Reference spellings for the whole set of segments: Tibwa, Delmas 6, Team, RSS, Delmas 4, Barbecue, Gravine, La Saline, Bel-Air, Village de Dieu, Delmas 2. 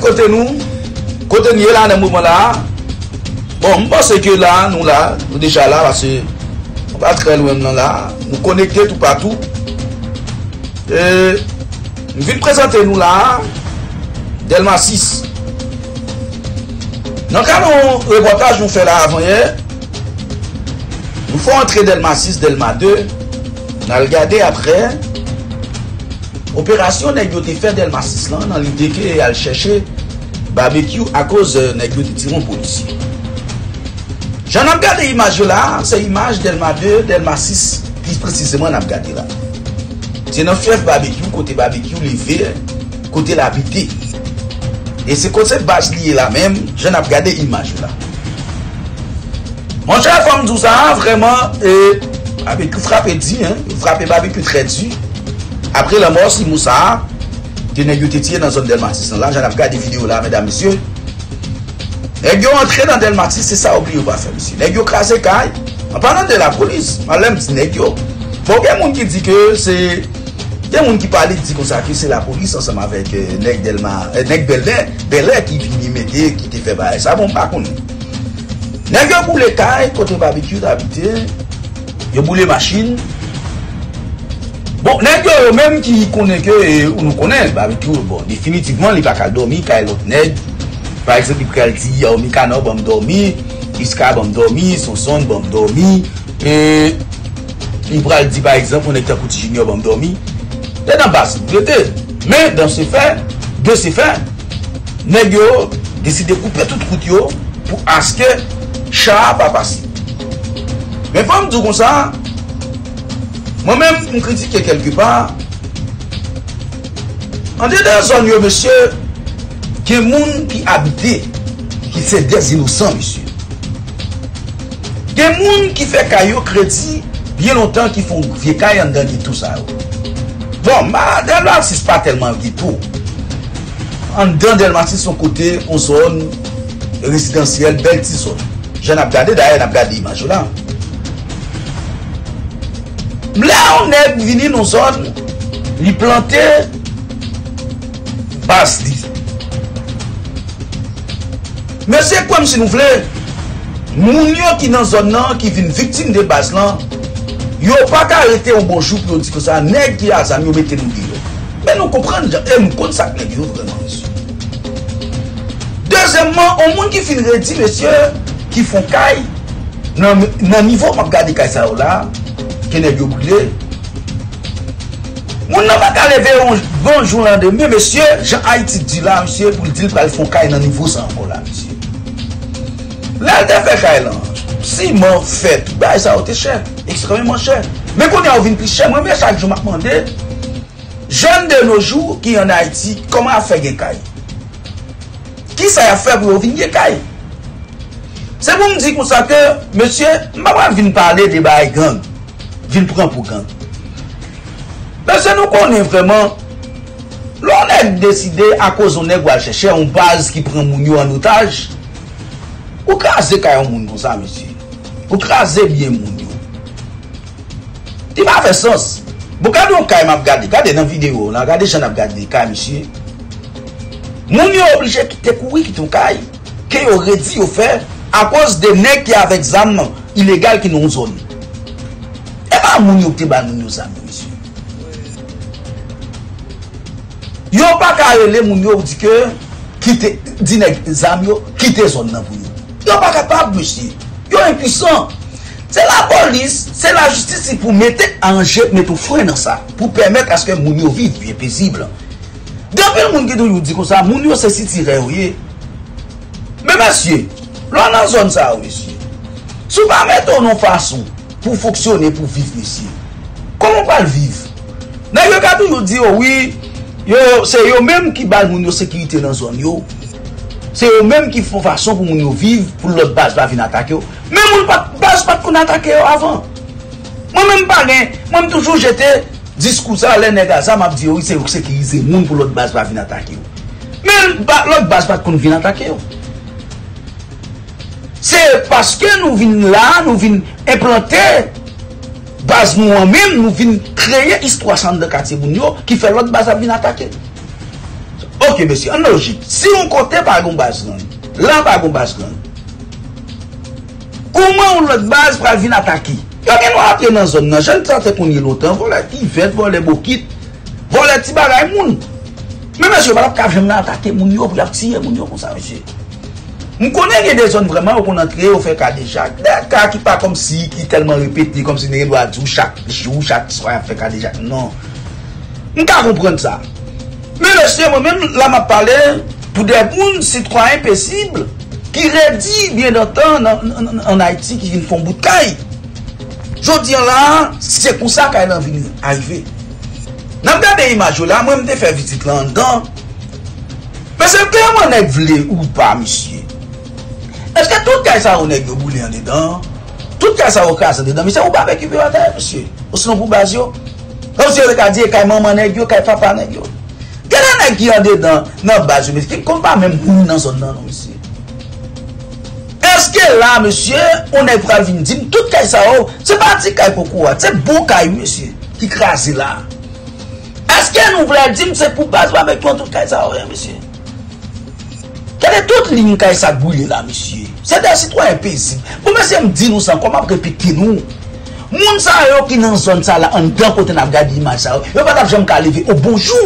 Côté nous, côté nous là dans le mouvement là, bon, je pense que là, nous déjà là, parce que on va très loin là, nous connecter tout partout. Nous venons présenter nous là, Delmas 6. Dans le cas de reportage nous fait là avant hier, nous faut entrer Delmas 6, Delmas 2, on a regardé après. Opération n'a été faite Delmas 6 là, dans l'idée qu'elle allait chercher barbecue à cause n'a été tiré en policier. J'en ai regardé l'image là, c'est l'image Delmas 2, Delmas 6, plus précisément, on a regardé là. C'est dans fief barbecue, côté barbecue, levé, côté l'habité. Et c'est côté bâche lié là même, j'en ai regardé l'image là. Mon cher femme tout ça, vraiment, barbecue frappe dit, hein, frappe barbecue très dur. Après la mort, si Moussa, tu n'as été tiré dans la zone Delmas 6. Là, j'en ai regardé des vidéos là, mesdames, messieurs. Les gens entrés dans Delmas 6, c'est ça, oubliez pas faire, monsieur. Les gens crasés, caille. En parlant de la police, madame dit, les gens. Faut qu'il y ait des gens qui disent que c'est. Il y a des gens qui parlent, qui disent que c'est la police ensemble avec Nèg Delmas, Nèg Bel-Air, Bel-Air qui vient m'aider, qui te fait bailler. Ça, bon, par contre. Les gens boulent les cailles, côté barbecue, d'habiter. Ils boulent les machines. Bon, nèg yo même qui connaît que nous connaît barbecue, bon, définitivement il pas qu'à dormir quand l'autre nèg par exemple il peut dire au micano bon dormir, iska bon dormir, son bon dormir et il peut dire par exemple on est un petit junior bon dormir. C'est dans basse, mais dans ce fait, de ce fait, nèg yo décide de couper toute route yo pour à ce que chat pas passer. Mais femme dit comme ça. Moi-même, je critique quelque part. En dedans, zone, monsieur, que les gens qui habitent, qui sont des innocents, monsieur. Des gens qui font caillou crédit, bien longtemps, qui font vieux caillou en dedans, tout ça. Bon, Delmas 6 pas tellement du tout. En dedans, Delmas 6 son côté, on zone résidentielle, belle petite zone. J'en ai regardé, d'ailleurs, j'en ai regardé l'image là. Là, on est venu dans une zone, il plantait basse. Mais c'est comme si nous voulons, les gens qui sont dans la zone, qui viennent victimes de basse, ils n'ont pas qu'à arrêter un bon jour pour dire que ça, nèg qui a ça, ils ont été nous dire. Mais nous comprenons, et nous comprenons ça, nous disons vraiment, monsieur. Deuxièmement, on monde qui finit de dire, monsieur, qui font caille, dans le niveau où je regarde les cailles, ça, là, on n'a pas qu'à lever un bon jour lendemain, monsieur. Jean Haïti dit là, monsieur, pour dire qu'il faut qu'il y ait un niveau sans encore là, monsieur. Là, il a fait qu'il y a si mon fait, ça a été cher, extrêmement cher. Mais quand on vient plus cher, moi, chaque jour, je me demande, jeunes de nos jours qui en Haïti, comment a fait qu'il y ait? Qui ça a fait pour venir qu'il y ait? C'est pour me dire comme ça que, monsieur, je ne vais pas parler des bails gangs. Ville prend pour gang. Parce que nous connaissons vraiment, l'on a décidé à cause on est quoi chercher une base qui prend Mounio en otage. Ou crasez Kayon Mounio, ça, monsieur. Ou crasez bien Mounio. Il m'a fait sens. Vous regardez un Kayon m'a regardé, regardez dans la vidéo, regardez j'en ai regardé Kayon, monsieur. Mounio obligé de quitter courir, quitter Kayon, qui aurait dit au fait, à cause des nègres qui avec ZAM illégal qui nous zone. Ils n'ont pas qu'à aller dire que quitter les amis, quitter zone pour nous. Ils n'ont pas capable, monsieur. Ils sont impuissants. C'est la police, c'est la justice pour mettre en jeu, mettre au frein dans ça, pour permettre à ce que les gens vivent bien paisible. Depuis le monde qui dit comme ça, les gens se situent, oui. Mais monsieur, l'on a zone ça, monsieur. Si vous ne mettez pas nos façons pour fonctionner, pour vivre ici. Comment pas le vivre? Nous avons toujours dit, oui, c'est eux-mêmes qui battent la sécurité dans la zone. C'est eux-mêmes qui font façon pour nous vivre, pour l'autre base pas venir attaquer. Même l'autre base pas qu'on attaquer avant. Moi-même, moi-même toujours j'étais discours à l'Enegasa, m'a dit, oui, c'est eux sécuriser le monde pour l'autre base pas venir attaquer. Mais l'autre base pas qu'on vienne attaquer. C'est parce que nous venons là, nous venons implanter base nous-mêmes, nous venons créer histoire de quartier qui fait l'autre base à venir attaquer. Ok, monsieur, en logique. Si on compte par une base, là, par une base, comment l'autre base va venir attaquer? Il y a des gens dans la zone. Je ne sais pas qu'on y est l'autre. Voilà qui fait, voilà les boquites, voilà les petits bagages. Mais monsieur, je ne sais pas qu'on va attaquer les gens pour tirer les gens comme ça, monsieur. Je connais des zones vraiment où on a créé, on fait cas de Jacques. Des cas qui pas comme si, qui tellement répété, comme si on doit dire chaque jour, chaque soir, on fait cas de Jacques. Non. Je ne comprends ça. Mais le monsieur, moi-même, là, m'a parlé pour des bons citoyens paisibles qui rédit bien d'entendre en Haïti, qui font bout de caille. Je dis là, c'est pour ça qu'elle est venue arriver. Dans des images là, moi, je fais visite là-dedans. Mais c'est clairement on est vlé ou pas, monsieur. Est-ce que tout cas ça on est boulé en dedans? Tout cas ça on casse en dedans? Mais ça ou pas récupérer en terre, monsieur? Ou sinon pour base yo? Comme si on a dit qu'il y a maman nèg yo, qu'il y a papa nèg yo. Quel est nèg qui en dedans? Non, base, mais qui compte pas même nous dans son nom, monsieur. Est-ce que là, monsieur, on est prêt à venir dire tout cas ça ou? C'est pas petit caille pour quoi? C'est beau caille, monsieur, qui crase là. Est-ce que nous voulons dire c'est pour base avec tout cas ça ou, monsieur? Quelle est toute ligne qui a boulé là, monsieur? C'est des citoyens paisibles. Vous me dites nous ça, comment répéter nous? Moun sa yo qui dans zone ça là, en d'un côté n'a regardé image ça. Yo pas jamais qu'à lever au bonjour.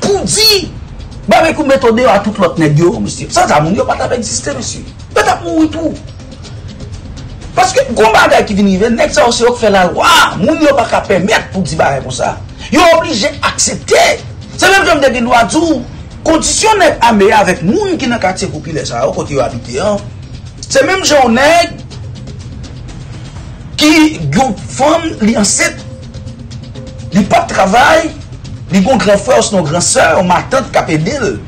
Pour dire barbecue méthode à toute l'autre nèg yo, monsieur. Ça moun yo pas t'a exister, monsieur. Pas t'a mourir tout. Parce que gros bagay qui vient river nèg ça aussi qui fait la loi, moun yo pas qu'à permettre pour dire bagay comme ça. Yo obligé accepter. C'est même comme des droits tout. Condition n'est pas meilleure avec nous qui n'a qu'à se couper ça au côté habité. C'est même journée qui femme li ancêtre li pas de travail, li bon grand frère ou grand soeur ou ma tante capédil.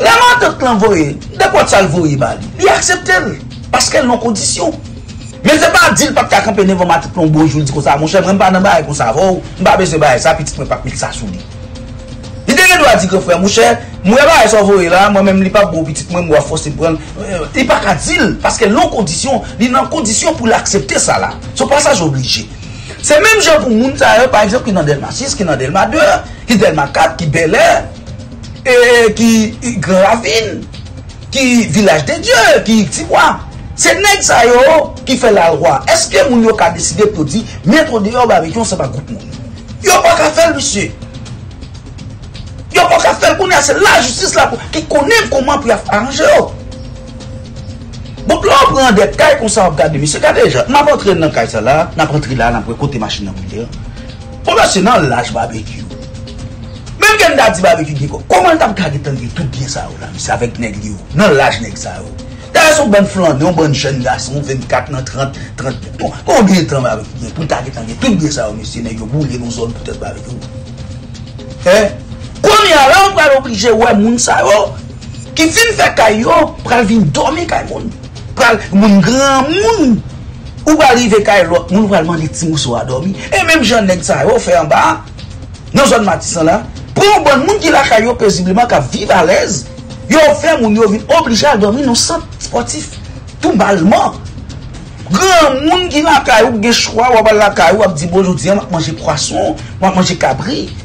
La ma tante l'envoyer, de quoi ça l'envoyer bali? Li accepte parce qu'elle non condition. Mais c'est pas dire pas qu'à camper devant ma tante bonjour dit comme ça mon cher, même pas dans bail comme ça vaut, pas besoin bail ça petit pas pile ça souli. Je dois dire que frère, mon cher, moi là, je là, moi-même, je pas bon petit, moi, force prendre. Il pas qu'à dire, parce que l'on condition, il est en condition pour l'accepter ça là. C'est pas ça obligé. C'est même gens pour moun ça, par exemple, qui dans Delmas 6, qui dans Delmas 2, qui Delmas 4, qui Bel-Air, qui Gravine, qui Village de Dieu, qui Tibwa. C'est nèg ça yo qui fait la loi. Est-ce que moun yo ka décider pour dire mettre dehors barbecue, ça pas groupe moun. Yo pas qu'à faire monsieur. Il n'y a pas faire pour nous, c'est la justice là qui connaît comment pour arranger. Donc là, on prend des cas comme ça, on regarde, monsieur, regardez, je n'ai pas entré dans le cas là, je n'ai pas entré là, je n'ai pas côté machine à bouler. Pour moi, c'est dans l'âge barbecue. Même quand on a dit barbecue, comment on a regardé tout bien ça, là, monsieur, avec Neglio, dans l'âge Neg ça. D'ailleurs, on a un bon flandre, un bon jeune garçon, 24, 30, 30, combien de temps barbecue pour regarder tout bien ça, monsieur, Neglio, bouler nos zones peut-être barbecue. Hein? Combien là on va obliger ouais moun sa yo qui fin fait caillou pral vinn dormir kay moun pral moun grand moun ou va arriver kay l'autre moun va demander ti mousou a dormir et même Jean nèg sa yo fait en bas dans zone Matissan là pour bon moun qui la caillou paisiblement ka vivre à l'aise yo fait moun yo vinn obligé à dormir dans centre sportif tout balement grand moun qui la caillou gen choix ou va la caillou a dit bonjour dis m'a manger poisson m'a manger cabri.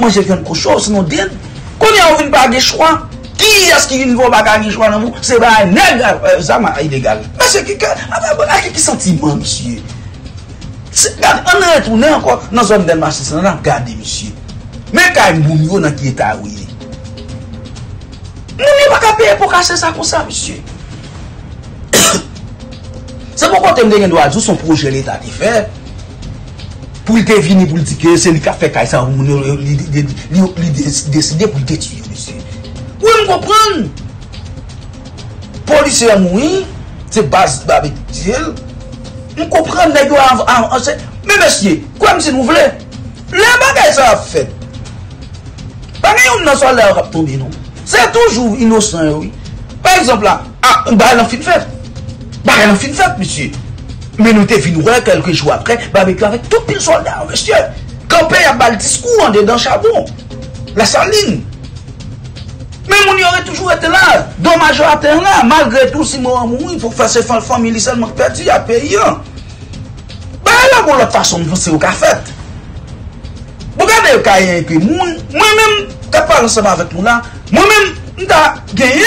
Moi j'ai fait une cochon, sinon dead. Quand il y a une bague de choix, qui est-ce qui une bague de choix dans vous? C'est pas un nègre, ça m'a illégal. Mais c'est qui sentiment, monsieur? On a retourné encore dans la zone de marché, on a regardé, monsieur. Mais quand il y a un moumio dans qui est à oui. Nous n'avons pas payé pour casser ça comme ça, monsieur. C'est pourquoi tu me dis son projet l'État de faire. Pour le deviner, pour le dire que c'est lui qui a fait ça, il décide pour le détruire, monsieur. Oui, on comprend. Policier a mouru, c'est base barbecue. On comprend, mais monsieur, quoi, monsieur, nous voulons. Les bagages ça a fait. Parce que nous sommes là, on va tomber, non. C'est toujours innocent, oui. Par exemple, là, on va aller en fin de fête. On va aller en fin de fête, monsieur. Mais nous t'es venu quelques jours après, barbecue avec tout pile soldat, monsieur. Campé à bal discours en dedans charbon. La Saline. Mais on y aurait toujours été là. Dans majorité là, malgré tout, si moi il faut faire ses familles seulement perdu à payer. Bah là, pour l'autre façon, c'est au café. Vous regardez le cahier que moi-même, parlé ensemble avec nous là. Moi-même, je gagné.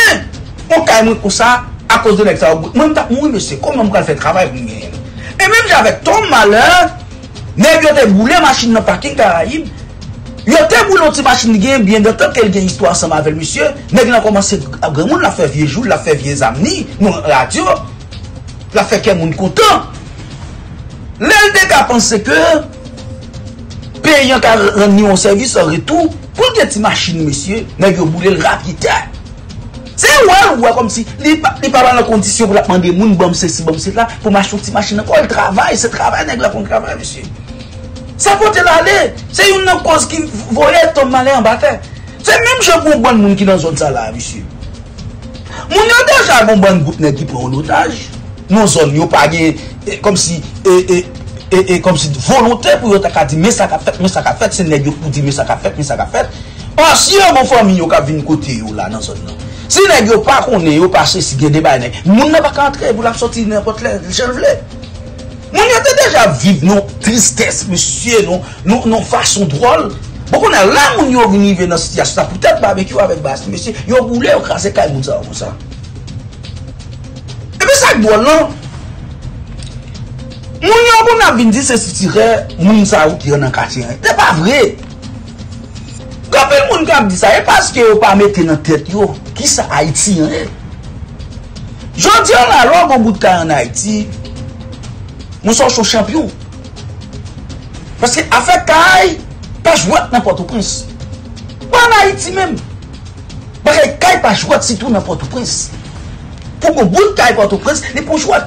On caille comme ça à cause de l'examen. Moi, je monsieur, comment je vais faire travail pour gagner? Et même j'avais ton malheur, mais je te boulé machine dans le parking Caraïbes. Il y a des boulons de machine qui bien de temps qu'elle gagne histoire ensemble avec monsieur. Mais il a commencé à grand monde, la fait vieux jour, la fait vieux amis, nous radio, la fait qu'elle monde content. L'LDK pense que payant qu'à rendre un service en retour, pour des petites machines, monsieur, n'a pas boulé le rapide. C'est ouais, comme si les parents dans la condition pour la demander des gens, bon ceci, bon cela, pour m'acheter une petite machine encore, le travail, c'est travail, n'est-ce pas qu'on travaille, monsieur. Ça peut aller. C'est une cause qui voyait ton malheur en bataille. C'est même je pour bon monde qui dans zone ça là, monsieur. Mon otage a bon bon groupe qui prend en otage. Nos zones yo pas comme si comme si volonté pour yo ta dire mais ça qu'a fait c'est nèg pour dire mais ça qu'a fait. Parce que mon famille yo qu'a venir côté yo là dans zone là. Si nèg yo pas connait yo passer si gen débat nèg, moun n'a pas rentrer pour la sortir n'importe là, je le veux. On était déjà vivre nos tristesses, monsieur, nos façons drôles. Bon, on a là, on y arrive dans cette situation. Peut-être barbecue avec Basti, monsieur. Ils ont voulu écraser comme ça, comme ça. Et puis ça, drôle, non? On a venu dire c'est tirer, on ça qui est dans le quartier. C'est pas vrai. Quand le monde a dit ça, c'est parce que vous pas mettre dans la tête, qui ça Haïti, hein? Je dis alors qu'on bout de cas en Haïti. Nous sommes champions. Parce que affaire Kaye, pas jouer n'importe où prince. Pas en Haïti même. Parce que Kaye pas jouer surtout n'importe où prince. Pour qu'on boule Kaye n'importe où prince, les pour jouer.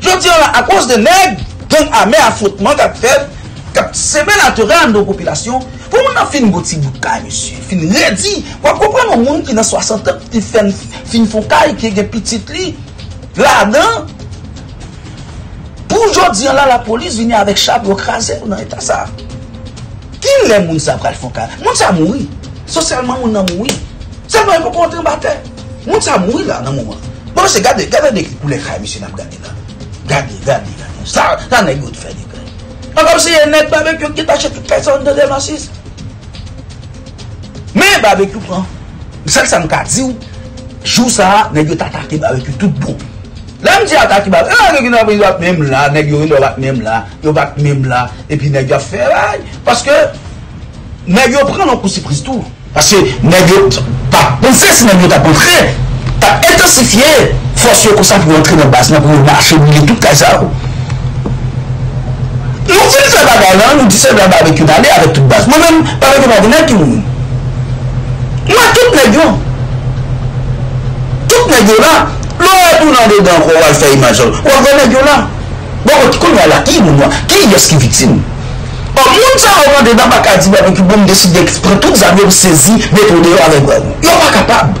Je dis à cause de nègres, gang armé affrontement qu'a fait, qu'a semé la terreur dans nos populations, pour qu'on a fait une boutique de Kaye, monsieur. Fin redit. Vous comprenez le monde qui dans 60 ans, qui fait une fond Kaye, qui est petite lit, là-dedans. Aujourd'hui, là, la police vient avec chapeau au crasé dans l'état ça. Qui les moun ça pral fon ka? Moun ça mouri. Socialement moun nan mouri. C'est pas pour contre bataille. Moun ça mouri là dans moment. Bon, c'est garder des clips pour les crayer monsieur n'a regarder là. Garder là. Ça n'a goût de faire des crayer. Comme si il n'est pas même qui t'achète toute personne de Delmas 6. Mais barbecue prend. Ça ça me ka di ou jou ça nèg t'attaquer barbecue tout bon. L'homme dit attaque, il va même là, il va même là, il va même là, et puis il va faire là. Parce que, il va prendre un coup de surprise tout. Parce que, il va penser si il va entrer, il va intensifier, force comme ça pour entrer dans le bas, pour marcher, pour tout le ça. Nous faisons ça là, nous disons là avec une allée, avec toute base. Moi-même, pas avec une ordinaire qui nous. Moi, tout le là. L'on est dedans, on va faire image. On va dire là. Bon, on va là. Qui est-ce qui est victime? On va dedans, on va décider d'exprimer tout ça, on va saisir, mettre au dehors avec vous. Ils sont pas capables.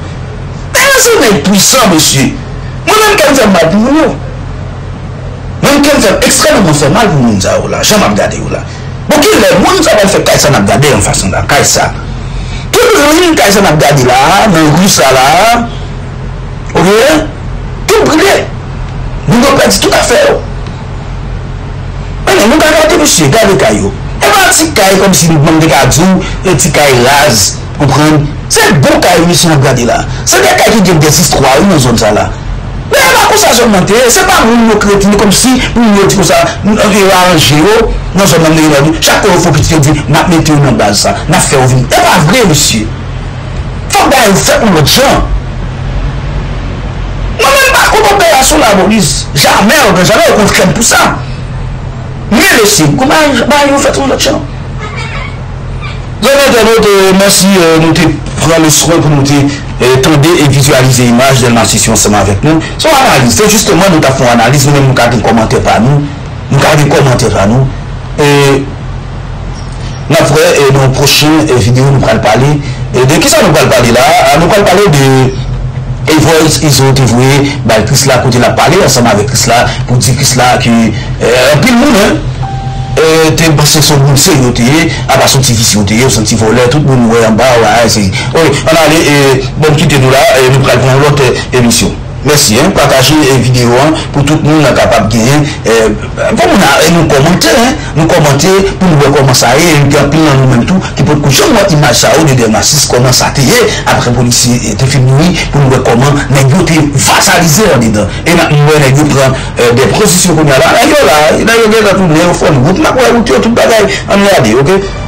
Mais c'est puissant, monsieur. Moi-même, quand je fais mal pour nous, même quand je fais extrêmement fait mal pour nous, je vais regarder là. Bon, qui est-ce que nous avons fait Kaïsa n'a regardé en façon là? Kaïsa. Tout le monde, Kaïsa n'a regardé là, dans le russe là. Ok? Tout brûlé. Nous avons perdu tout à fait. Nous avons regardé, monsieur, regardez Kayo. Et pas petit Kayo comme si nous avons des Kazou, et petit Kayo rase, comprenez? C'est le bon Kayo, monsieur, nous regardez là. C'est des Kayo qui ont des histoires dans zone ça là. Mais là, comme ça, je mentais, c'est pas nous chrétiens comme si nous dit comme ça, nous arrangé, nous sommes dans le chaque fois, il faut que tu te dises, nous mettons une base ça, nous faisons vivre. C'est pas vrai, monsieur. Il faut que vous faites pour l'autre gens. Comme opération la police, jamais on ne jamais contraint pour ça. Mais le signe, comment ils font tout le temps? Donc, merci, nous te prenons le soin pour nous tendre et visualiser l'image de l'institution ensemble avec nous. Son analyse, c'est justement nous avons une analyse, nous avons des commentaires par nous, Et après, dans la prochaine vidéo, nous allons parler. De qui ça nous allons parler là? Nous allons parler de. Et voice ils ont dévoué bah Chris là côté la parler ensemble avec Chris là pour dire Chris là que puis le monde t'es passé son monde sérieux à pas senti vicieux senti voleur tout le monde ouais en bas ouais c'est oui on allez bon quittez nous là et nous prenons l'autre émission. Merci, hein, partagez les vidéos hein, pour tout le monde capable de gagner. Nous commenter, hein, nous commenter pour nous voir comment ça est, nous capter dans nous-mêmes tout, qui peut coucher moi image ça de Delmas 6 comment ça est après policier était fini pour nous voir comment nèg puis vassaliser en dedans. Et nous nèg prend des positions qu'on a là, là, il a tout le fond, groupe là pour tout bagage, on regarder, OK.